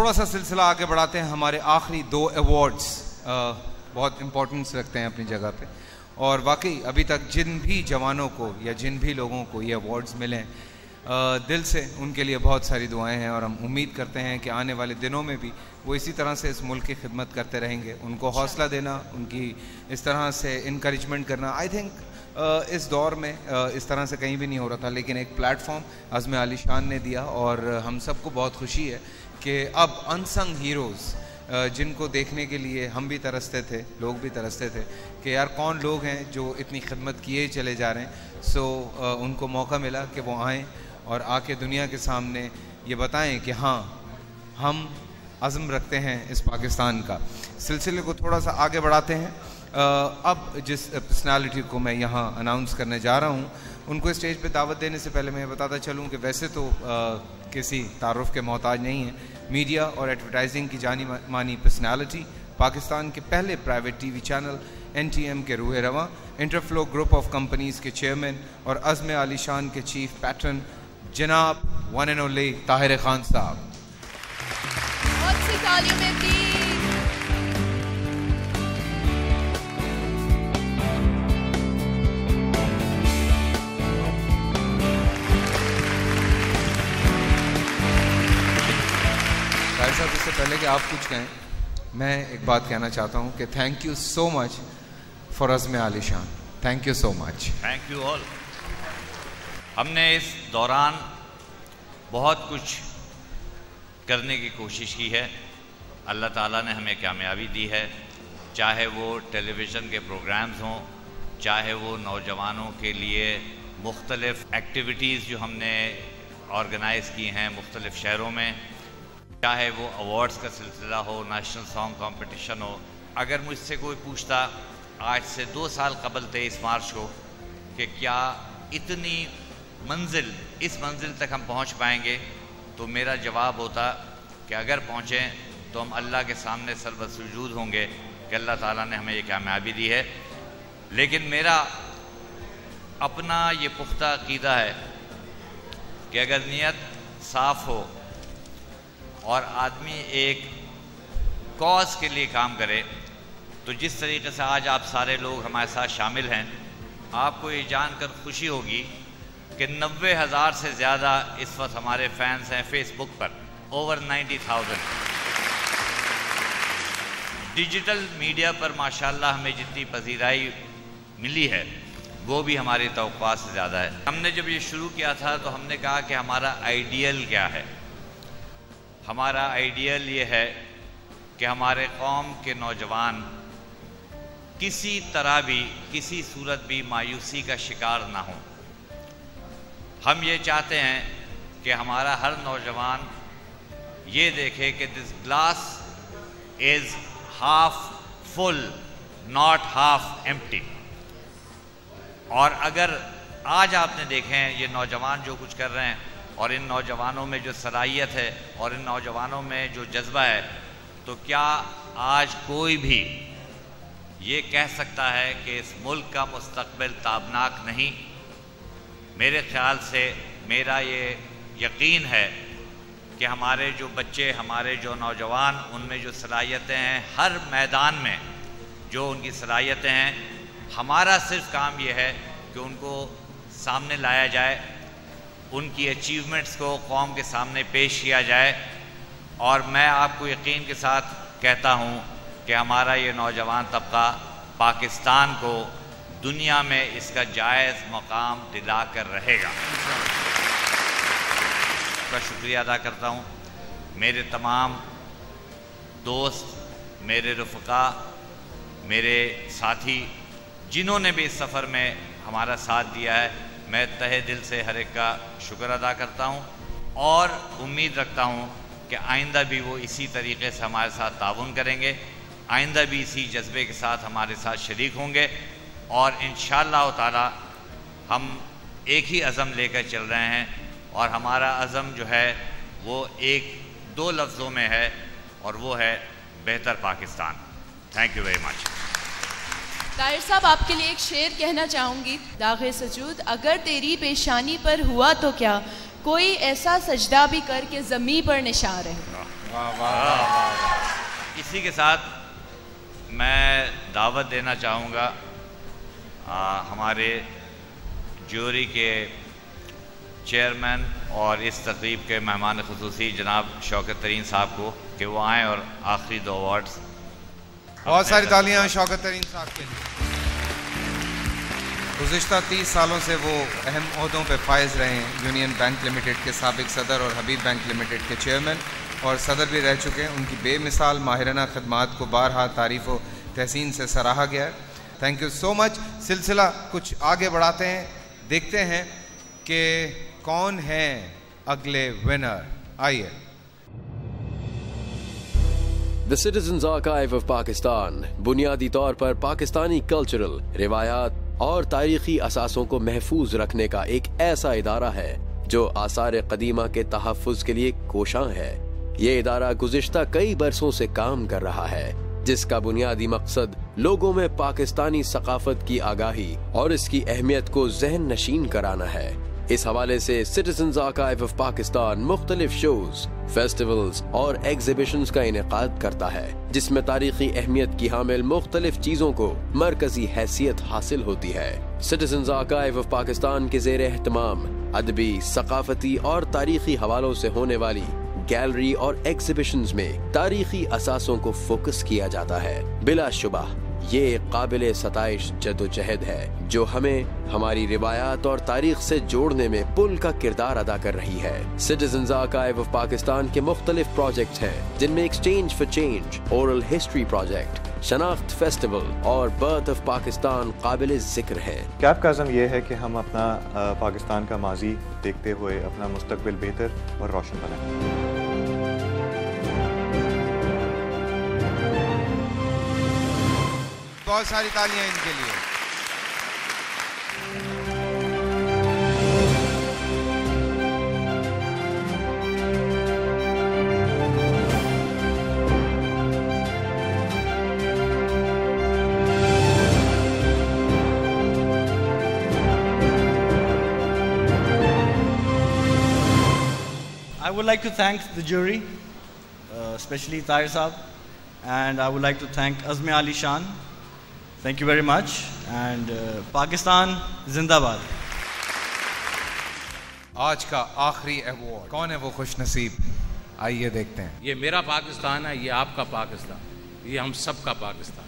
थोड़ा सा सिलसिला आगे बढ़ाते हैं। हमारे आखिरी दो अवार्ड्स बहुत इम्पोर्टेंस रखते हैं अपनी जगह पे, और वाकई अभी तक जिन भी जवानों को या जिन भी लोगों को ये अवार्ड्स मिले दिल से उनके लिए बहुत सारी दुआएं हैं, और हम उम्मीद करते हैं कि आने वाले दिनों में भी वो इसी तरह से इस मुल्क की खिदमत करते रहेंगे। उनको हौसला देना, उनकी इस तरह से इनकरेजमेंट करना, आई थिंक इस दौर में इस तरह से कहीं भी नहीं हो रहा था, लेकिन एक प्लेटफॉर्म अज़्मे आलिशान ने दिया। और हम सबको बहुत खुशी है कि अब अनसंग हीरोज़ जिनको देखने के लिए हम भी तरसते थे, लोग भी तरसते थे कि यार कौन लोग हैं जो इतनी खिदमत किए चले जा रहे हैं, सो उनको मौका मिला कि वो आएँ और आके दुनिया के सामने ये बताएं कि हाँ हम अज़म रखते हैं इस पाकिस्तान का। सिलसिले को थोड़ा सा आगे बढ़ाते हैं। अब जिस पर्सनालिटी को मैं यहाँ अनाउंस करने जा रहा हूँ, उनको स्टेज पे दावत देने से पहले मैं बताता चलूँ कि वैसे तो किसी तारुफ के मोहताज नहीं है। मीडिया और एडवर्टाइजिंग की जानी मानी पर्सनालिटी, पाकिस्तान के पहले प्राइवेट टीवी चैनल NTM के रूह रवा, इंटरफ्लो ग्रुप ऑफ कंपनीज़ के चेयरमैन और अज़्मे आलिशान के चीफ पैटर्न जनाब one and only Tahir Khan साहब। इससे पहले कि आप कुछ कहें, मैं एक बात कहना चाहता हूं कि thank you so much for अज़्मे आलिशान। Thank you so much. Thank you all. हमने इस दौरान बहुत कुछ करने की कोशिश की है, अल्लाह ताला ने हमें कामयाबी दी है, चाहे वो टेलीविज़न के प्रोग्राम्स हों, चाहे वो नौजवानों के लिए मुख्तलिफ़ एक्टिविटीज़ जो हमने ऑर्गेनाइज़ की हैं मुख्तलिफ़ शहरों में, चाहे वो अवार्ड्स का सिलसिला हो, नेशनल सॉन्ग कंपटीशन हो। अगर मुझसे कोई पूछता आज से 2 साल कबल 23 मार्च को कि क्या इतनी मंजिल इस मंजिल तक हम पहुंच पाएंगे, तो मेरा जवाब होता कि अगर पहुंचें तो हम अल्लाह के सामने सर्वसुजूद होंगे कि अल्लाह ताला ने हमें ये कामयाबी दी है। लेकिन मेरा अपना ये पुख्ता अक़ीदा है कि अगर नीयत साफ़ हो और आदमी एक कॉज के लिए काम करे, तो जिस तरीके से आज आप सारे लोग हमारे साथ शामिल हैं, आपको ये जानकर खुशी होगी कि 90,000 से ज़्यादा इस वक्त हमारे फैंस हैं फेसबुक पर, ओवर 90,000। डिजिटल मीडिया पर माशाल्लाह हमें जितनी पजीराई मिली है वो भी हमारी तवक्को से ज़्यादा है। हमने जब ये शुरू किया था तो हमने कहा कि हमारा आइडियल क्या है। हमारा आइडियल ये है कि हमारे कौम के नौजवान किसी तरह भी किसी सूरत भी मायूसी का शिकार ना हो। हम ये चाहते हैं कि हमारा हर नौजवान ये देखे कि this glass is half full not half empty. और अगर आज आपने देखें ये नौजवान जो कुछ कर रहे हैं, और इन नौजवानों में जो सलाहियत है और इन नौजवानों में जो जज्बा है, तो क्या आज कोई भी ये कह सकता है कि इस मुल्क का मुस्तकबिल ताबनाक नहीं? मेरे ख्याल से मेरा ये यकीन है कि हमारे जो बच्चे, हमारे जो नौजवान, उनमें जो सलाहियतें हैं, हर मैदान में जो उनकी सलाहियतें हैं, हमारा सिर्फ काम ये है कि उनको सामने लाया जाए, उनकी अचीवमेंट्स को कौम के सामने पेश किया जाए। और मैं आपको यकीन के साथ कहता हूं कि हमारा ये नौजवान तबका पाकिस्तान को दुनिया में इसका जायज़ मकाम दिला कर रहेगा। का शुक्रिया अदा करता हूं। मेरे तमाम दोस्त, मेरे रफ़का, मेरे साथी, जिन्होंने भी इस सफ़र में हमारा साथ दिया है, मैं तहे दिल से हर एक का शुक्र अदा करता हूं और उम्मीद रखता हूं कि आइंदा भी वो इसी तरीके से हमारे साथ ताउन करेंगे, आइंदा भी इसी जज्बे के साथ हमारे साथ शरीक होंगे। और इंशाअल्लाह ताला हम एक ही अज़म लेकर चल रहे हैं, और हमारा अज़म जो है वो 1-2 लफ्ज़ों में है, और वो है बेहतर Pakistan. Thank you very much. Tahir साहब, आपके लिए एक शेर कहना चाहूँगी। दागे सजूद अगर तेरी पेशानी पर हुआ तो क्या, कोई ऐसा सजदा भी कर के ज़मीं पर निशान रहे। इसी के साथ मैं दावत देना चाहूँगा हमारे ज्यूरी के चेयरमैन और इस तकरीब के मेहमान खुसूसी जनाब शौकत तरीन साहब को कि वो आएँ और आखिरी दो अवार्ड्स। बहुत सारी तालियां शौकत तरीन साहब के लिए। गुज़िश्ता 30 सालों से वो अहम ओहदों पर फायज़ रहे हैं, यूनियन बैंक लिमिटेड के साबिक सदर और हबीब बैंक लिमिटेड के चेयरमैन और सदर भी रह चुके हैं। उनकी बेमिसाल माहिराना खदमात को बारहा तारीफ़ व तहसीन से सराहा गया है। Thank you so much. सिलसिला कुछ आगे बढ़ाते हैं, देखते हैं कि कौन हैं अगले विनर। आइए। The citizens archive of Pakistan बुनियादी तौर पर पाकिस्तानी कल्चरल रिवायात और तारीखी असासों को महफूज रखने का एक ऐसा इदारा है जो आसार कदीमा के तहफ़्फ़ुज़ के लिए कोशां है। ये इदारा गुज़िश्ता कई बरसों से काम कर रहा है, जिसका बुनियादी मकसद लोगों में पाकिस्तानी सकाफत की आगाही और इसकी अहमियत को जहन नशीन कराना है। इस हवाले से सिटीजन्स आर्काइव ऑफ पाकिस्तान मुख्तलिफ शोज, फेस्टिवल्स और एग्जिबिशंस का इनेकाद करता है, जिसमें तारीखी अहमियत की हामिल मुख्तलिफ चीज़ों को मरकजी हैसियत हासिल होती है। सिटीजन्स आर्काइव ऑफ पाकिस्तान के ज़ेर एहतमाम अदबी, सकाफती और तारीखी हवालों से होने वाली गैलरी और एग्जिबिशंस में तारीखी असासों को फोकस किया जाता है। बिलाशुबा ये एक काबिल सताइश जदोजहद है जो हमें हमारी रिवायात और तारीख से जोड़ने में पुल का किरदार अदा कर रही है। सिटीजन्स आर्काइव ऑफ पाकिस्तान के मुख्तलिफ प्रोजेक्ट हैं जिनमें exchange for change, oral history project, Shanakht festival और बर्थ ऑफ पाकिस्तान काबिल जिक्र है। कैब का आज़म यह है कि हम अपना पाकिस्तान का माजी देखते हुए अपना मुस्तकबिल बेहतर और रोशन बनाए। बहुत सारी तालियां इनके लिए। I would like to thank the jury, especially Tahir Saab, and I would like to thank Azme Alishan. Thank you very much and Pakistan जिंदाबाद। आज का आखिरी अवार्ड कौन है वो खुशनसीब, आइए देखते हैं। ये मेरा पाकिस्तान है, ये आपका पाकिस्तान, ये हम सब का पाकिस्तान।